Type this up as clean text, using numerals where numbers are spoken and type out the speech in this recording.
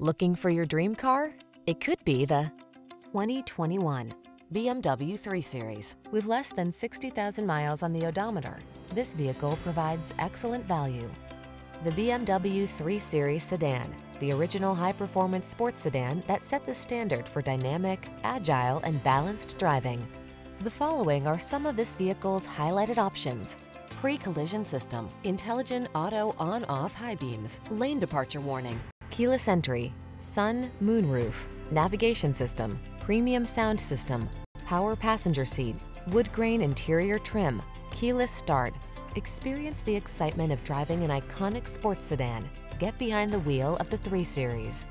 Looking for your dream car? It could be the 2021 BMW 3 Series. With less than 60,000 miles on the odometer, this vehicle provides excellent value. The BMW 3 Series sedan, the original high-performance sports sedan that set the standard for dynamic, agile, and balanced driving. The following are some of this vehicle's highlighted options: pre-collision system, intelligent auto on-off high beams, lane departure warning, keyless entry, sun, moon roof, navigation system, premium sound system, power passenger seat, wood grain interior trim, keyless start. Experience the excitement of driving an iconic sports sedan. Get behind the wheel of the 3 Series.